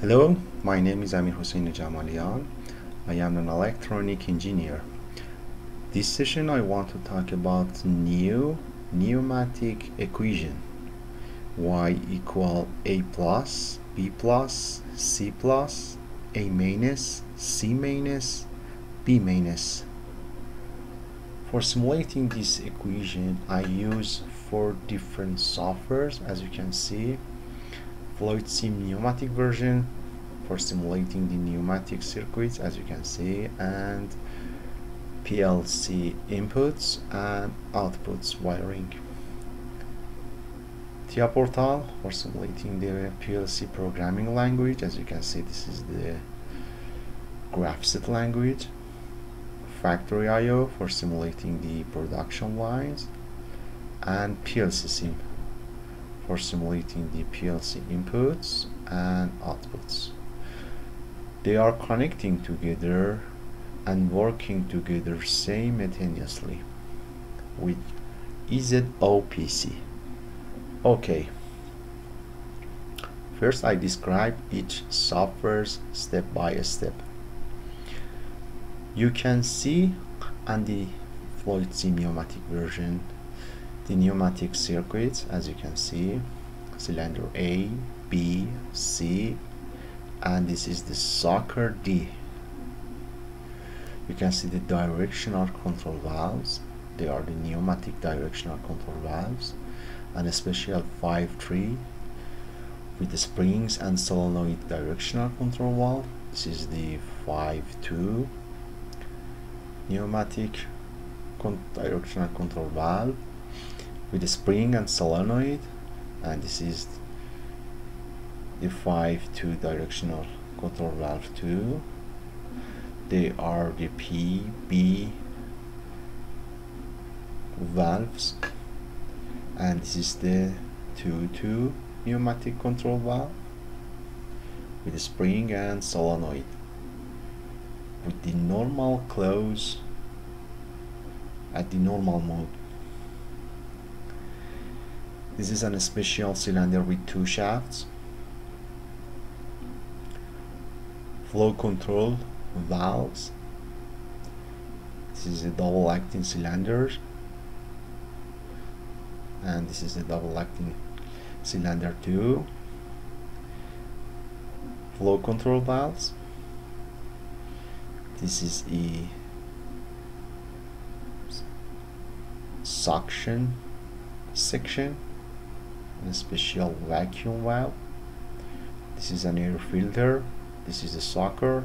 Hello, my name is Amir Hossein Jamalian. I am an electronic engineer. This session I want to talk about new pneumatic equation y = a + b + c + a - c - b - For simulating this equation, I use 4 different softwares, as you can see. FluidSIM pneumatic version for simulating the pneumatic circuits, as you can see, and PLC inputs and outputs wiring. Tia Portal for simulating the PLC programming language, as you can see, this is the Grafcet language. Factory I/O for simulating the production lines, and PLC Sim for simulating the PLC inputs and outputs. They are connecting together and working together simultaneously with EZOPC. Okay, first I describe each software's step by step. You can see on the FluidSIM pneumatic version the pneumatic circuits, as you can see, cylinder A, B, C, and this is the sucker D. You can see the directional control valves. They are the pneumatic directional control valves, and a special 5-3 with the springs and solenoid directional control valve. This is the 5-2 pneumatic directional control valve with the spring and solenoid, and this is the 5-2 directional control valve 2. They are the P, B valves, and this is the 2-2 pneumatic control valve with the spring and solenoid with the normal close at the normal mode. This is an special cylinder with 2 shafts. Flow control valves. This is a double acting cylinder. And this is a double acting cylinder 2. Flow control valves. This is a suction section. A special vacuum valve. This is an air filter. This is a sucker,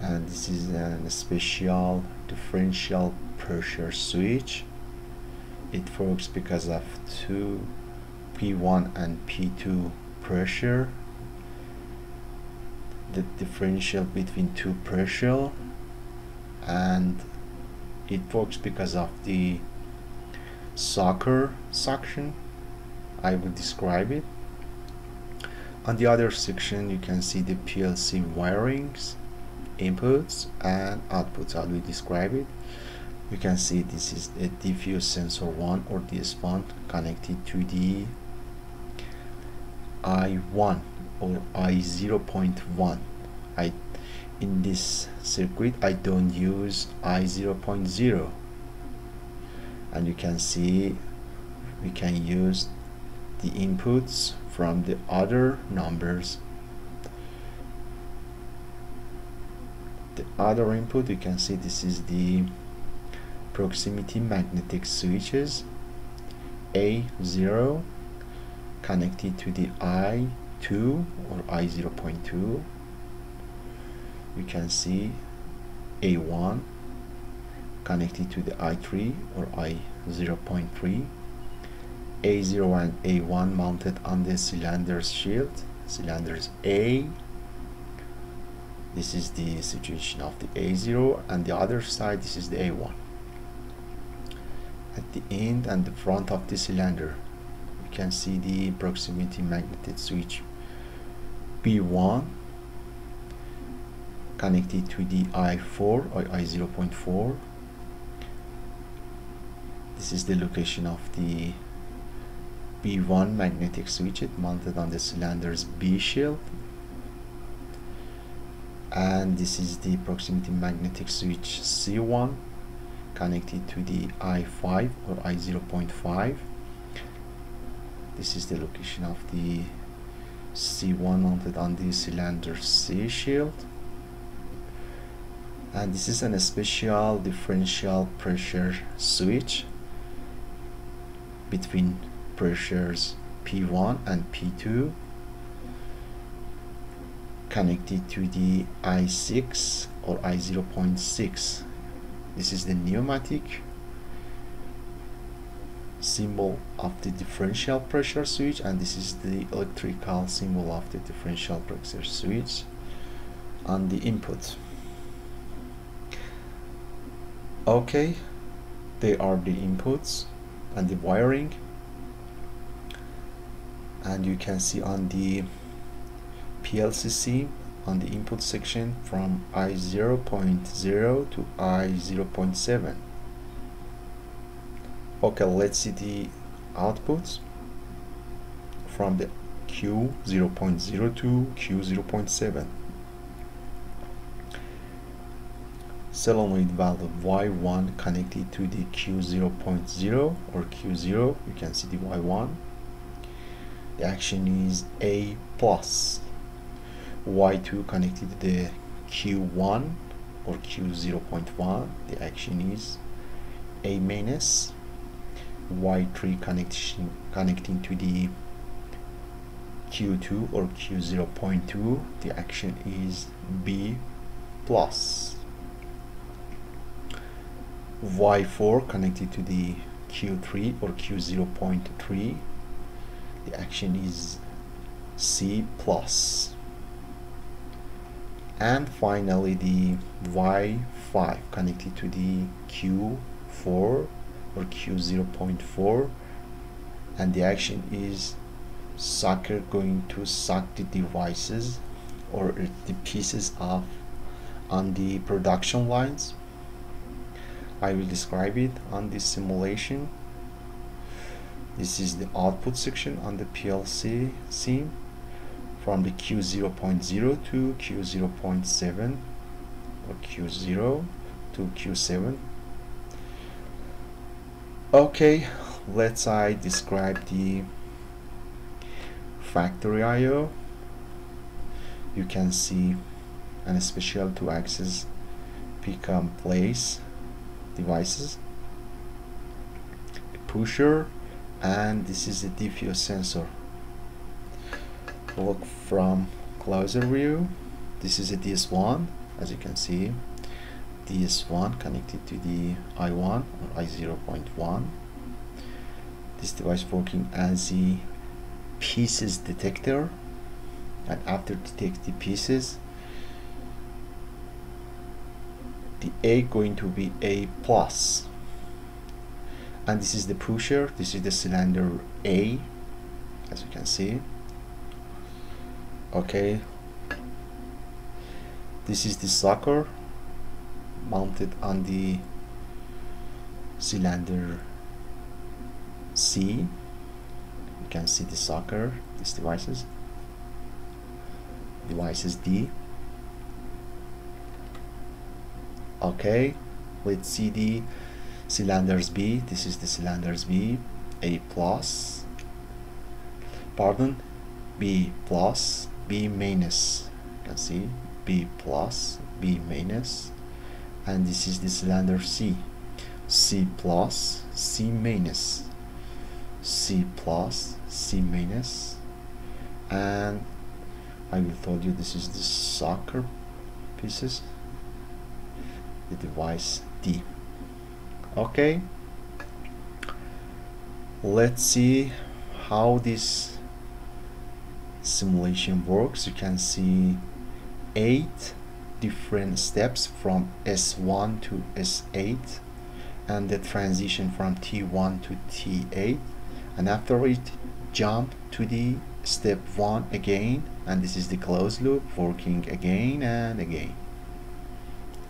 and this is a special differential pressure switch. It works because of 2 P1 and P2 pressure. The differential between 2 pressure, and it works because of the sucker suction. I will describe it. On the other section, you can see the PLC wirings, inputs and outputs. I will describe it. You can see this is a diffuse sensor 1 or DS1 connected to the I1 or I0.1. In this circuit, I don't use I0.0, and you can see we can use the inputs from the other numbers. The other input, you can see this is the proximity magnetic switches A0 connected to the I2 or I0.2. You can see A1 connected to the I3 or I0.3. A0 and A1 mounted on the cylinder's shield, cylinders A. This is the situation of the A0, and the other side, this is the A1. At the end and the front of the cylinder, you can see the proximity magnetic switch B1 connected to the I4 or I0.4. This is the location of the B1 magnetic switch. It mounted on the cylinder's B shield. and this is the proximity magnetic switch C1 connected to the I5 or I0.5. This is the location of the C1 mounted on the cylinder C shield, and this is a special differential pressure switch between pressures P1 and P2 connected to the I6 or I0.6. This is the pneumatic symbol of the differential pressure switch, and this is the electrical symbol of the differential pressure switch on the input. Okay, they are the inputs and the wiring, and you can see on the PLC Sim on the input section from I0.0 to I0.7. Okay, let's see the outputs from the Q0.0 to Q0.7. Solenoid valve Y1 connected to the Q0.0 or Q0, you can see the Y1. The action is A+. Y2 connected to the Q1 or Q0.1, the action is A-. Y3 connecting to the Q2 or Q0.2, the action is B+. Y4 connected to the Q3 or Q0.3, the action is C+. And finally the Y5 connected to the Q4 or Q0.4, and the action is sucker, going to suck the devices or the pieces off on the production lines. I will describe it on this simulation. This is the output section on the PLC Sim from the Q0.0 to Q0.7 or Q0 to Q7. Okay, let's describe the Factory I/O. You can see an special 2-axis pick and place devices, a pusher, and this is a diffuse sensor. Look from closer view. This is a DS1, as you can see, DS1 connected to the I1 or I0.1. This device working as a pieces detector, and after detect the pieces, the A going to be A+. And this is the pusher, this is the cylinder A, as you can see. Okay, this is the sucker mounted on the cylinder C. You can see the sucker, these devices D. Okay, let's see the cylinders B. This is the cylinders B, B plus, B minus, you can see B plus, B minus, and this is the cylinder C, C plus, C minus, C plus, C minus, and I will tell you this is the sucker pieces, the device D. Okay, let's see how this simulation works. You can see 8 different steps from S1 to S8, and the transition from T1 to T8, and after it jump to the step 1 again, and this is the closed loop working again and again.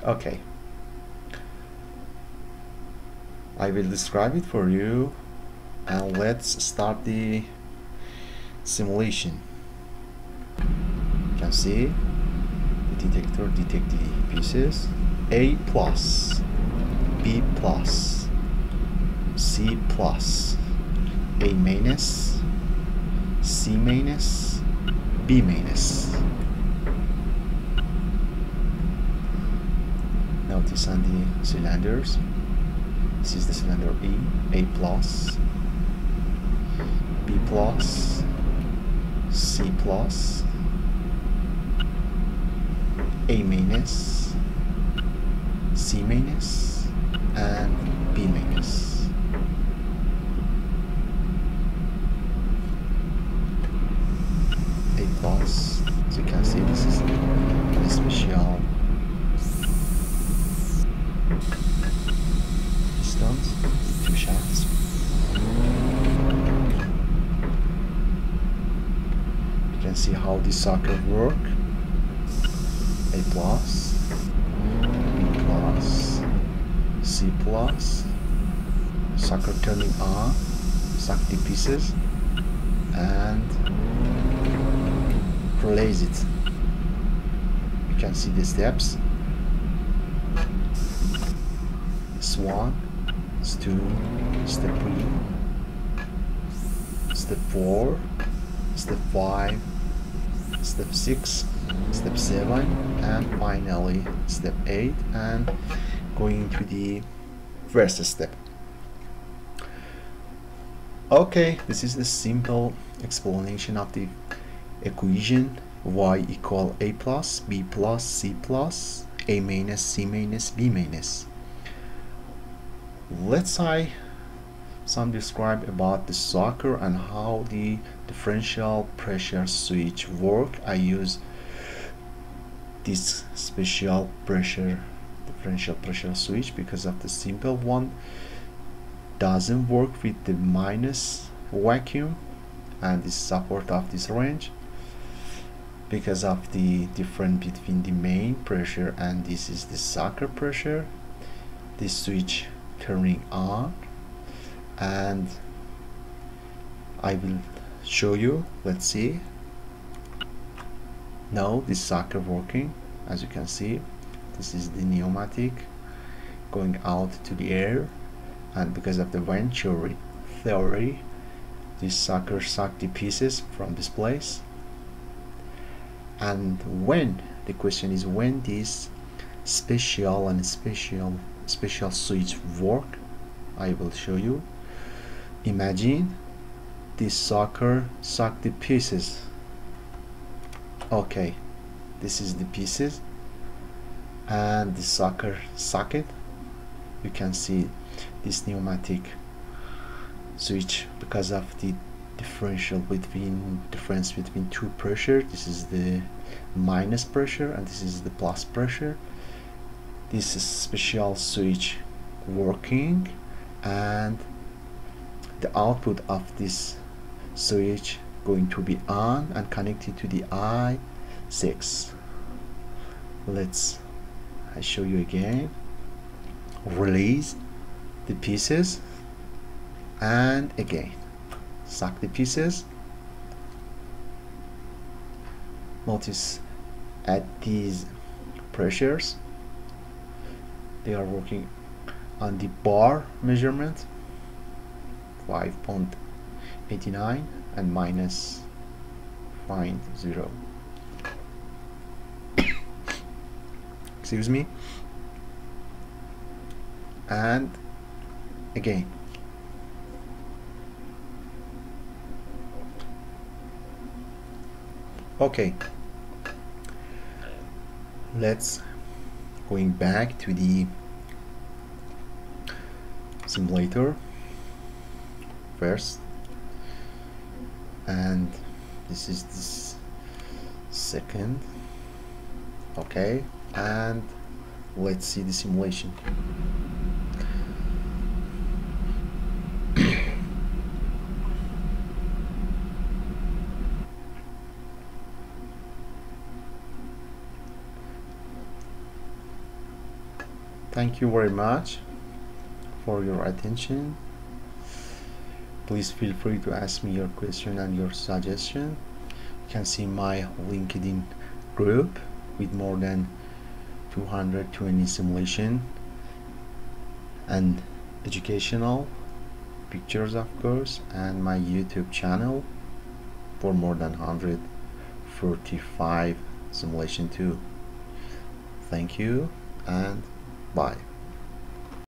Okay, I will describe it for you, and let's start the simulation. You can see the detector detect the pieces. A plus, B plus, C plus, A minus, C minus, B minus. Notice on the cylinders, this is the cylinder E, A plus, B plus, C plus, A minus, C minus, and B minus. A plus, as you can see, this is a special distance, two shafts. You can see how this socket works. A plus, B plus, C plus, socket turning on, suck the pieces and release it. You can see the steps. This one, this two, step three, step four, step five, step six, step 7, and finally step 8, and going to the first step. Okay, this is the simple explanation of the equation y equal a plus, b plus, a minus, c minus, b minus. Let's I some describe about the socket and how the differential pressure switch work. I use this special pressure differential pressure switch because of the simple one doesn't work with the minus vacuum and the support of this range because of the difference between the main pressure and this is the socket pressure. This switch turning on and I will show you. Let's see. Now this socket working, as you can see. This is the pneumatic going out to the air, and because of the Venturi theory, this socket sucked the pieces from this place. And when the question is when this special and special switch work, I will show you. Imagine this socket sucked the pieces. Okay, this is the pieces and the socket. You can see this pneumatic switch because of the difference between two pressure. This is the minus pressure and this is the plus pressure. This is special switch working and the output of this switch going to be on and connected to the I6. I show you again. Release the pieces and again suck the pieces. Notice at these pressures they are working on the bar measurement 5.89 and minus 0.0. Excuse me. And again, okay, let's going back to the simulator first. And this is this second. Okay, and let's see the simulation. Thank you very much for your attention. Please feel free to ask me your question and your suggestion. You can see my LinkedIn group with more than 220 simulation and educational pictures, of course, and my YouTube channel for more than 145 simulation too. Thank you and bye.